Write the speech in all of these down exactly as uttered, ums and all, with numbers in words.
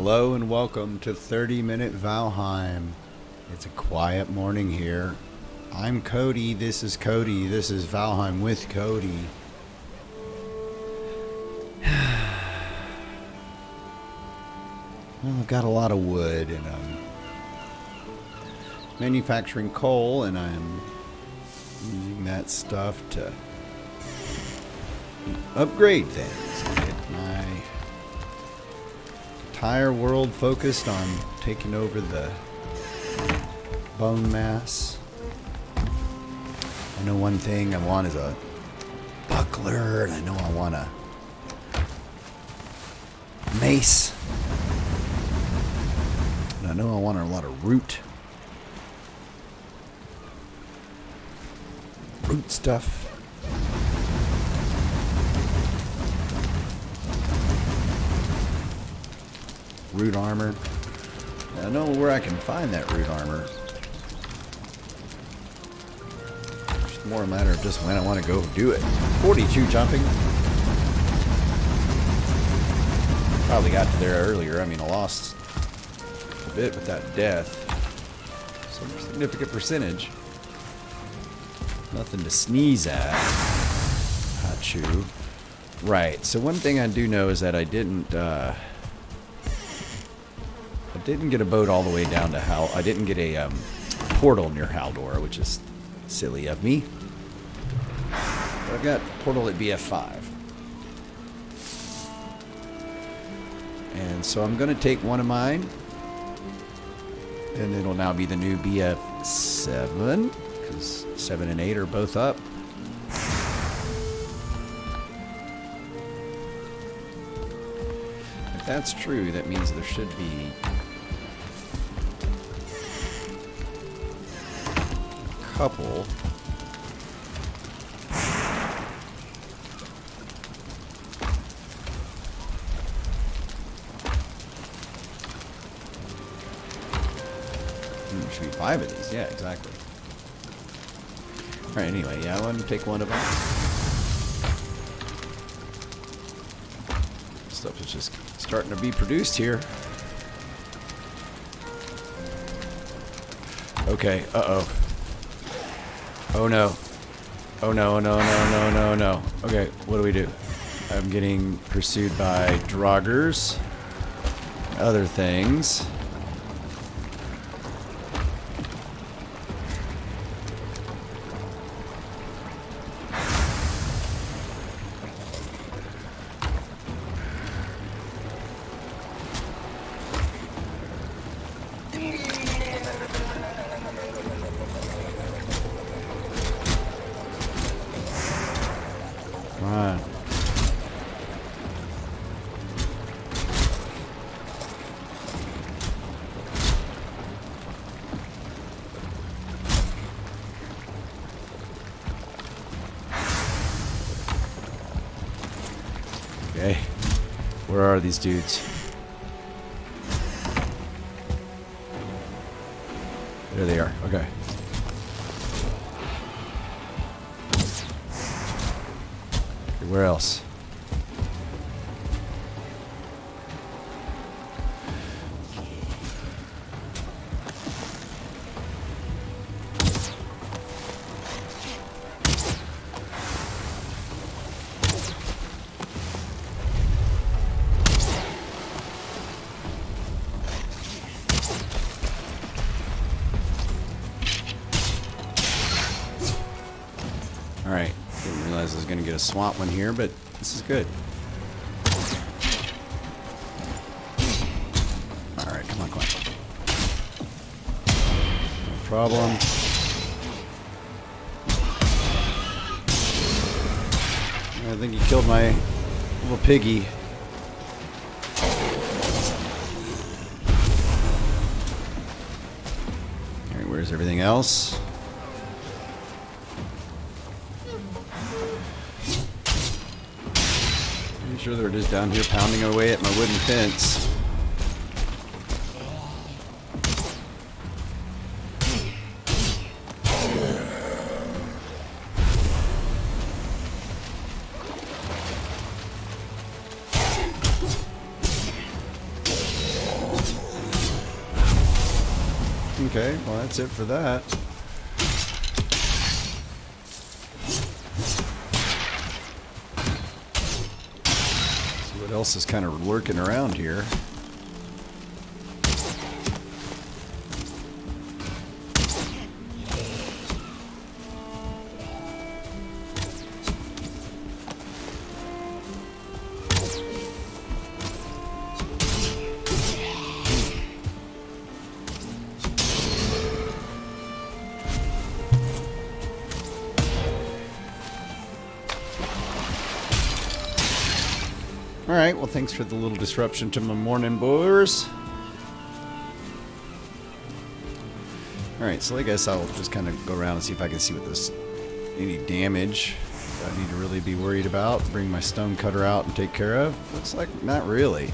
Hello and welcome to thirty minute Valheim. It's a quiet morning here. I'm Cody, this is Cody, this is Valheim with Cody. Well, I've got a lot of wood and I'm manufacturing coal and I'm using that stuff to upgrade things and get my entire world focused on taking over the bone mass. I know one thing I want is a buckler, and I know I want a mace, and I know I want a lot of root root stuff. Root armor. I know where I can find that root armor. It's more a matter of just when I want to go do it. forty-two jumping. Probably got to there earlier. I mean, I lost a bit with that death. Some significant percentage. Nothing to sneeze at. Achoo. Right. So one thing I do know is that I didn't. Uh, Didn't get a boat all the way down to Hal. I didn't get a um, portal near Haldor, which is silly of me. But I've got portal at B F five. And so I'm going to take one of mine. And it'll now be the new B F seven. Because seven and eight are both up. If that's true, that means there should be couple hmm, there should be five of these, yeah, exactly. Alright, anyway, yeah, I want to take one of them. Stuff is just starting to be produced here. Okay, uh-oh. Oh no. Oh no, no, no, no, no, no. Okay, what do we do? I'm getting pursued by Draugrs. Other things. Where are these dudes? There they are. Okay. Where else? Alright, didn't realize I was going to get a swamp one here, but this is good. Alright, come on, come on. No problem. I think he killed my little piggy. Alright, where's everything else? They're just down here pounding away at my wooden fence. Okay, well that's it for that. See what else is kind of lurking around here. Alright, well thanks for the little disruption to my morning, boys. Alright, so I guess I'll just kind of go around and see if I can see what this, any damage I need to really be worried about. Bring my stone cutter out and take care of. Looks like not really.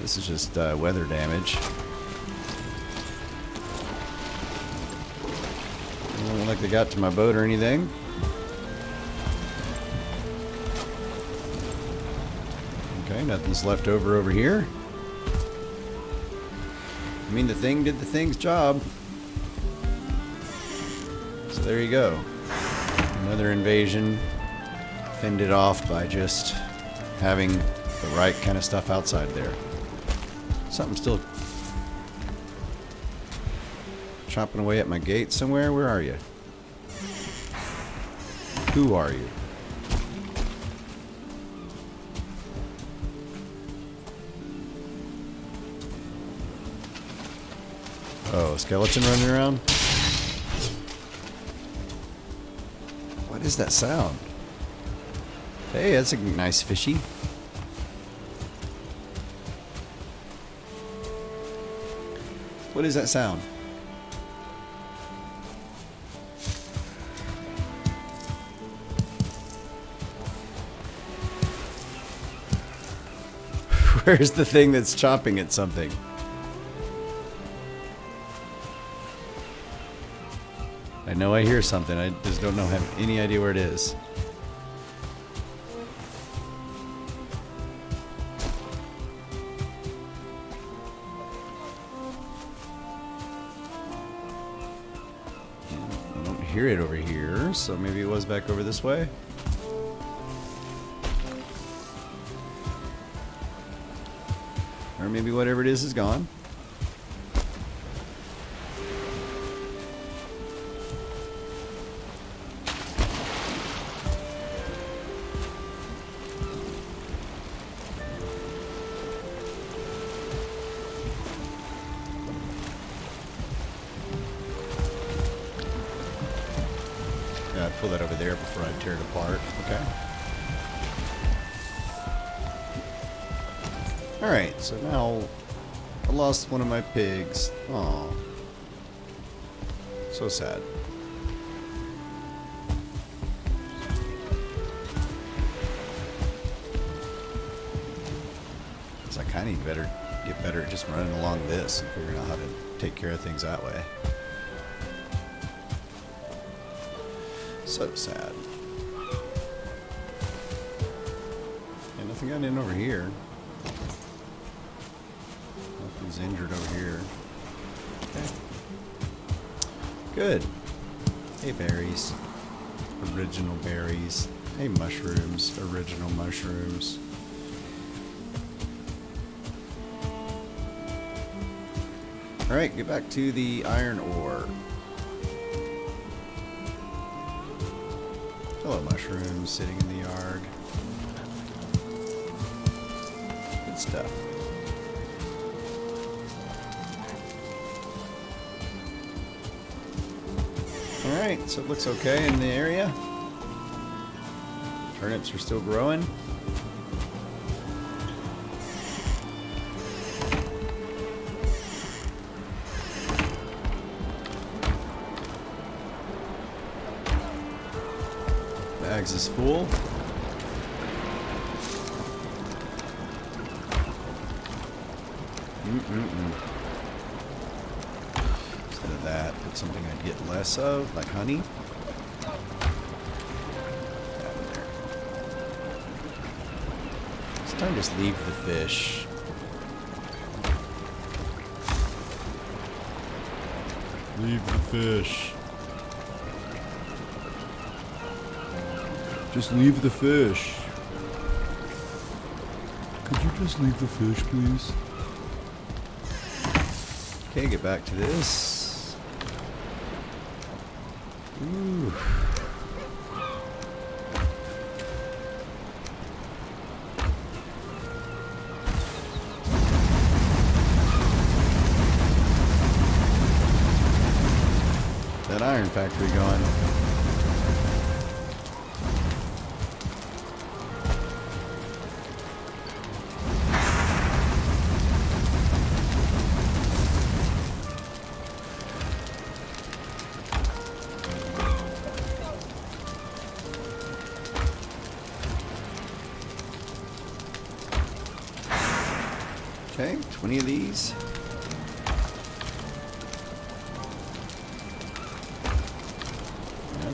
This is just uh, weather damage. I don't like they got to my boat or anything. Nothing's left over over here. I mean, the thing did the thing's job. So there you go. Another invasion fended off by just having the right kind of stuff outside there. Something still chopping away at my gate somewhere. Where are you? Who are you? Oh, a skeleton running around? What is that sound? Hey, that's a nice fishy. What is that sound? Where's the thing that's chopping at something? I know I hear something, I just don't know, have any idea where it is. I don't hear it over here, so maybe it was back over this way. Or maybe whatever it is is gone. Pull that over there before I tear it apart. Okay. Alright, so now I lost one of my pigs. Aw. So sad. So I kind of better get better at just running along this and figuring out how to take care of things that way. So sad. And nothing got in over here. Nothing's injured over here. Okay. Good. Hey, berries. Original berries. Hey, mushrooms. Original mushrooms. Alright, get back to the iron ore. Hello, mushrooms sitting in the yard. Good stuff. Alright, so it looks okay in the area. Turnips are still growing. Bags is full. Mm-mm-mm. Instead of that, put something I'd get less of, like honey. That in there. This time, just leave the fish. Leave the fish. Just leave the fish. Could you just leave the fish, please? Okay, get back to this. Ooh. That iron factory gone. Okay, twenty of these.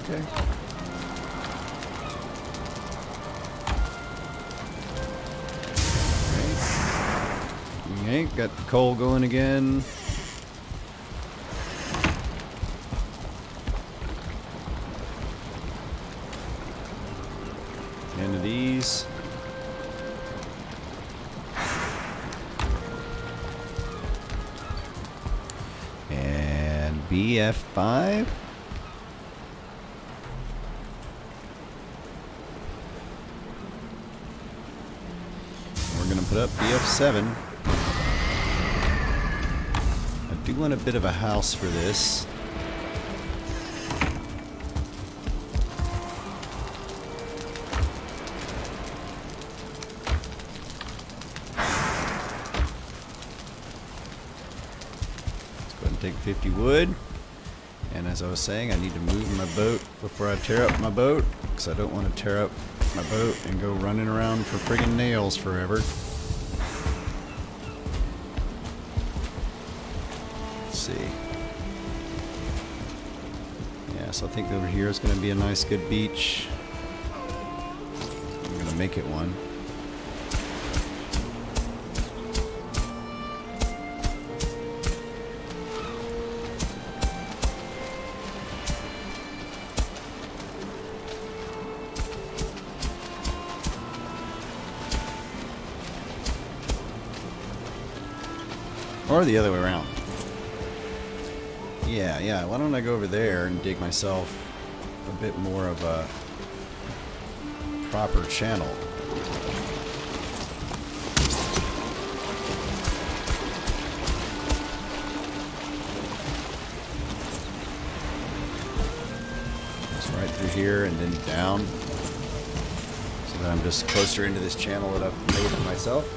Okay. Okay, got the coal going again. End of these. And B F five. Up B F seven. I do want a bit of a house for this. Let's go ahead and take fifty wood. And as I was saying, I need to move my boat before I tear up my boat, because I don't want to tear up my boat and go running around for friggin' nails forever. Yeah, so I think over here is going to be a nice, good beach. I'm going to make it one. Or the other way around. Yeah, yeah, why don't I go over there and dig myself a bit more of a proper channel. Just right through here and then down. So that I'm just closer into this channel that I've made for myself.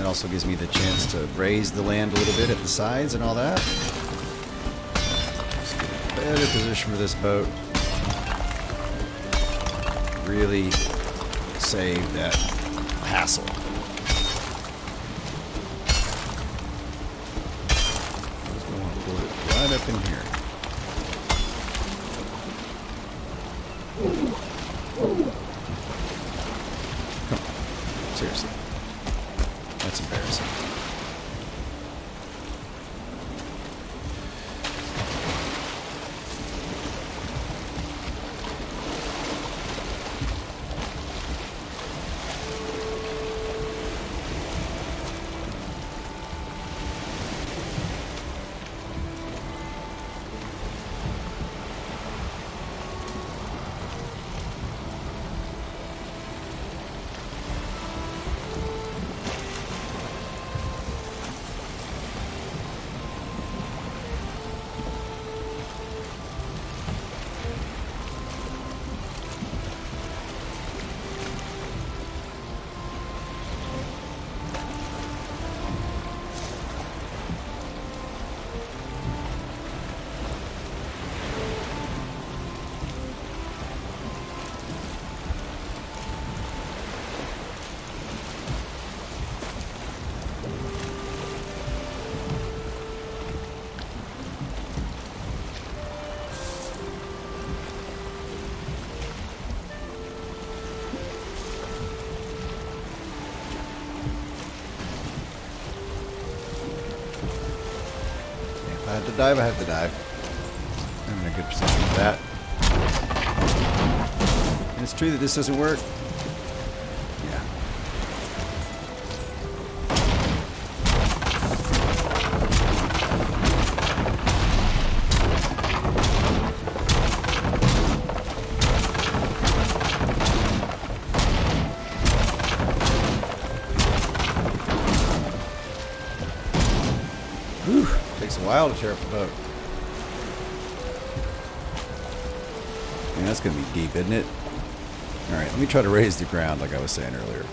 It also gives me the chance to raise the land a little bit at the sides and all that. Just get a better position for this boat. Really save that hassle. I'm just going to want to pull it right up in here. I had to dive, I had to dive. I'm in a good position for that. And it's true that this doesn't work. Yeah. Whew, takes a while to tear up a boat. Man, that's gonna be deep, isn't it? All right, let me try to raise the ground like I was saying earlier.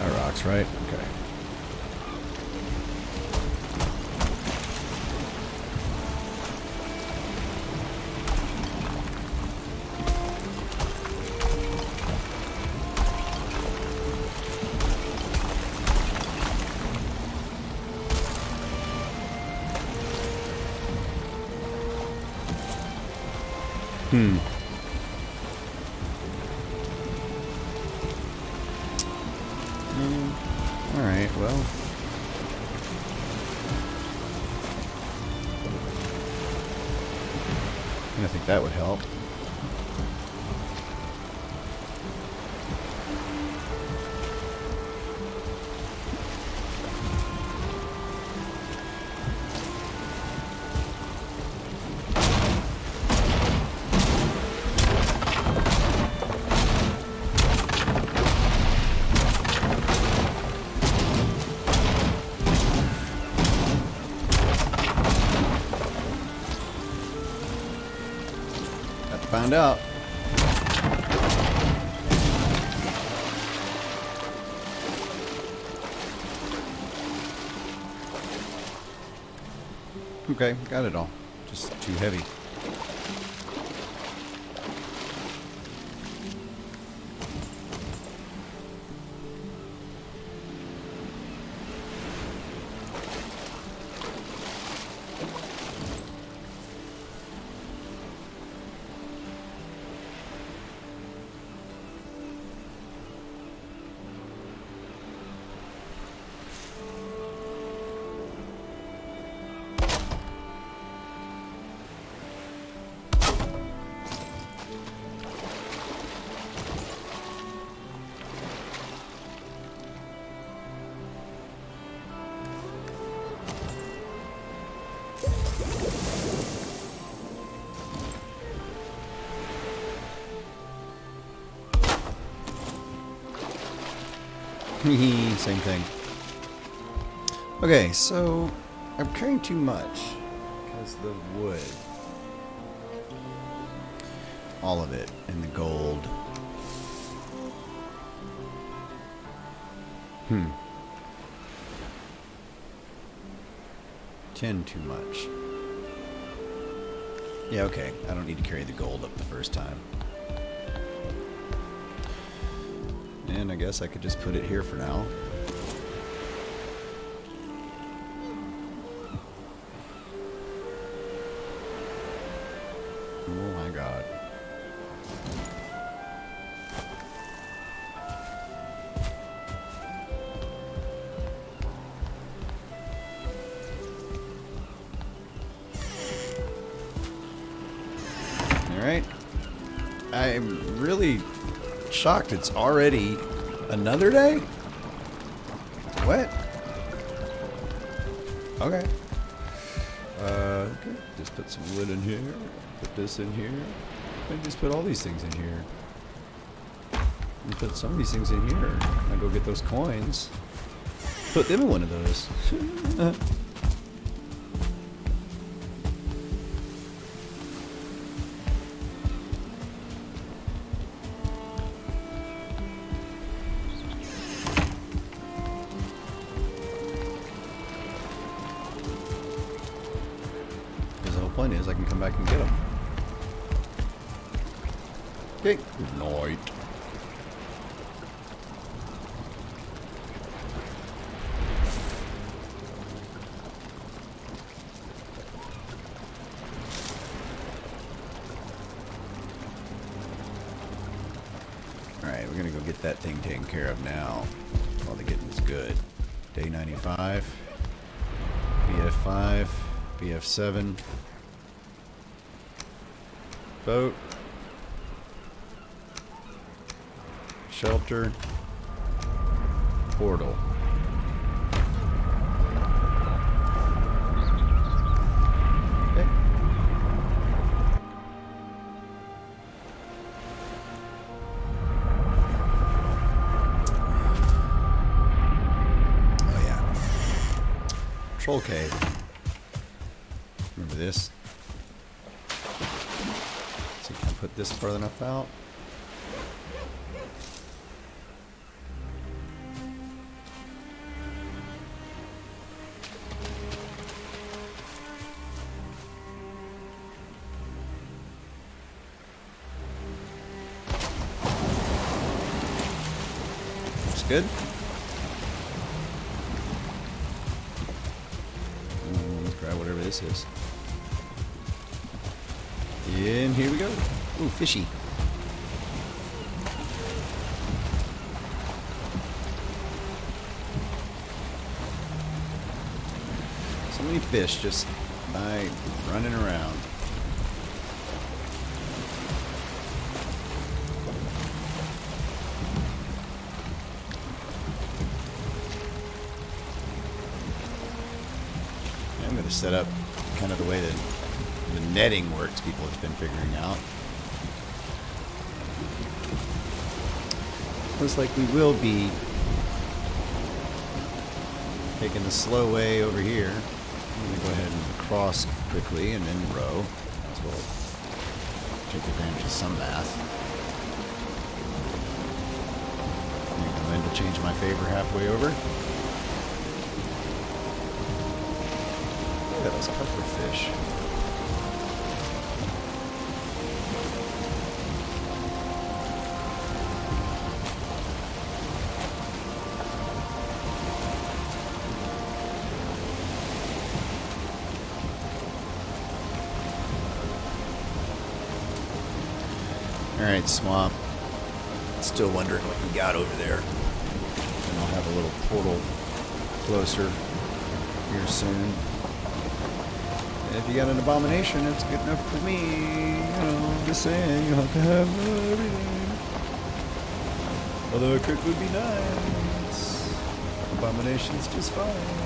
That rocks, right? Okay. Hmm. Um, all right, well. I think that would help. Find out. Okay, got it all. Just too heavy. Same thing. Okay, so I'm carrying too much because the wood, all of it, and the gold. Hmm. Ten too much. Yeah, okay. I don't need to carry the gold up the first time. And I guess I could just put it here for now. Oh my god. Alright. I'm really shocked it's already another day? What? Okay. Uh, okay. Just put some wood in here. Put this in here. And just put all these things in here. And put some of these things in here. I go get those coins. Put them in one of those. Plan is I can come back and get them. Okay, good night. Alright, we We're gonna go get that thing taken care of now while the getting is good. Day ninety-five, B F five, B F seven, boat, shelter, portal. Troll cave. Remember this. See if I can put this far enough out. Looks good. This is. And here we go. Ooh, fishy. So many fish just by running around. Set up kind of the way that the netting works, people have been figuring out. Looks like we will be taking the slow way over here. I'm going to go ahead and cross quickly and then row. As well take advantage of some math. I'm going to go to change my favor halfway over. That was puffer fish. All right, swamp. Still wondering what we got over there. And I'll have a little portal closer here soon. If you got an abomination, it's good enough for me. You know, I'm just saying, you have to have everything. Although a cook would be nice. Abomination's just fine.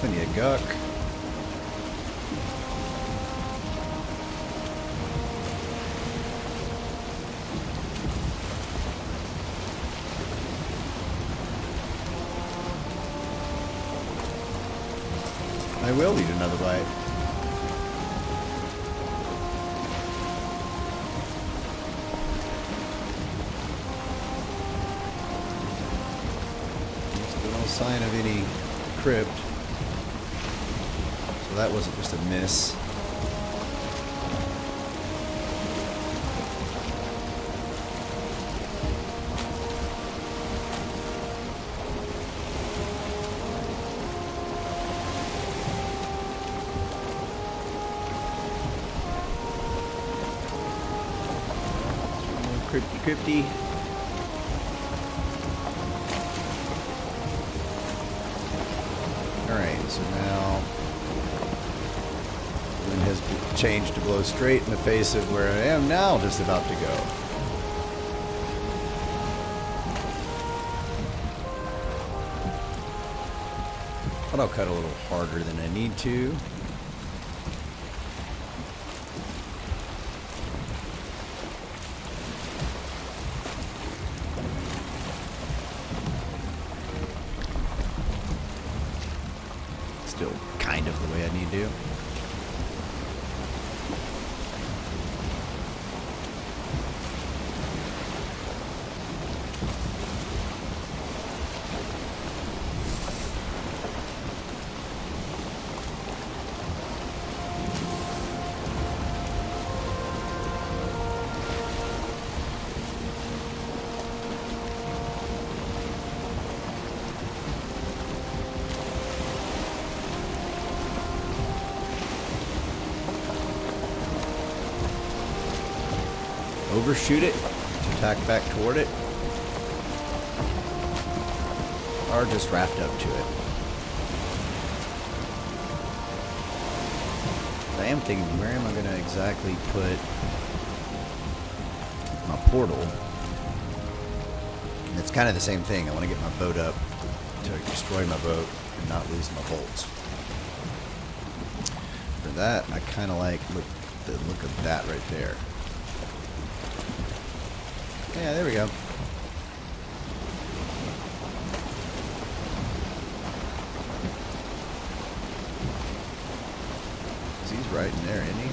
Plenty of guck. I will eat another bite. There's no sign of any crypt. Well, that wasn't just a miss. Crypty, crypty. Change to blow straight in the face of where I am now, just about to go. But I'll cut a little harder than I need to. Still kind of the way I need to. overshoot it to attack back toward it, or just raft up to it. I am thinking, where am I going to exactly put my portal? And it's kind of the same thing. I want to get my boat up to destroy my boat and not lose my bolts. For that, I kind of like look, the look of that right there. Yeah, there we go. He's right in there, isn't he?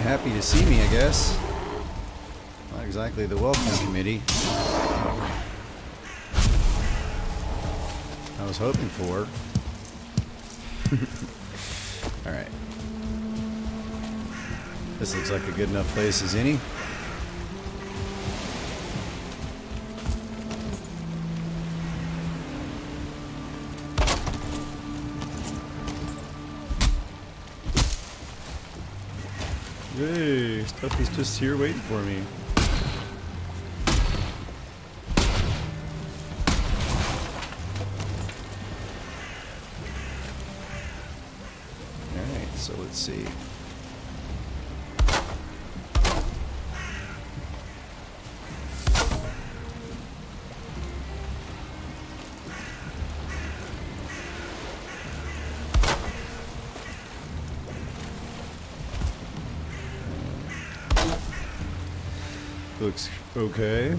Happy to see me, I guess. Not exactly the welcome committee I was hoping for. Alright. This looks like a good enough place as any. Hey, stuff is just here waiting for me. Alright, so let's see. Looks okay.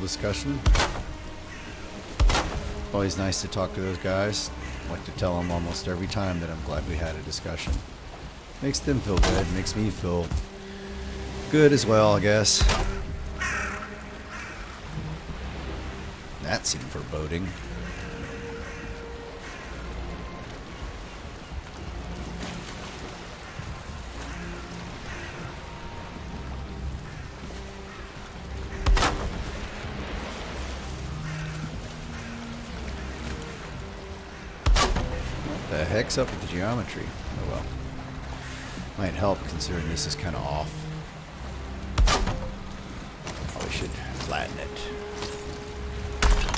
Discussion. Always nice to talk to those guys. I like to tell them almost every time that I'm glad we had a discussion. Makes them feel good. Makes me feel good as well, I guess. That seemed foreboding. The heck's up with the geometry? Oh well. Might help considering this is kind of off. Probably should flatten it.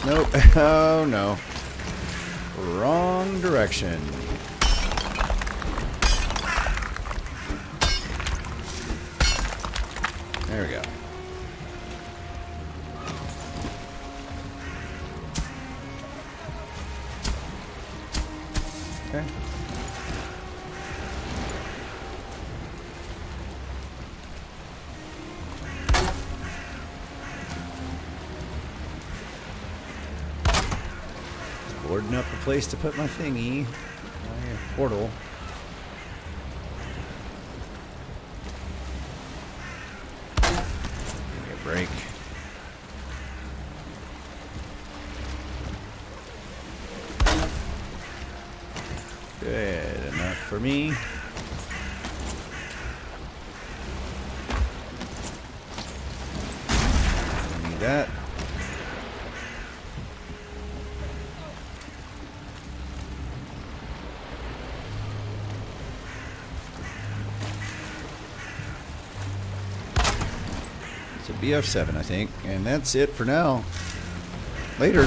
Nope. Oh no. Wrong direction. There we go. Boarding up a place to put my thingy, my portal. Give me a break. Good enough for me. I need that. to B F seven, I think. And that's it for now. Later.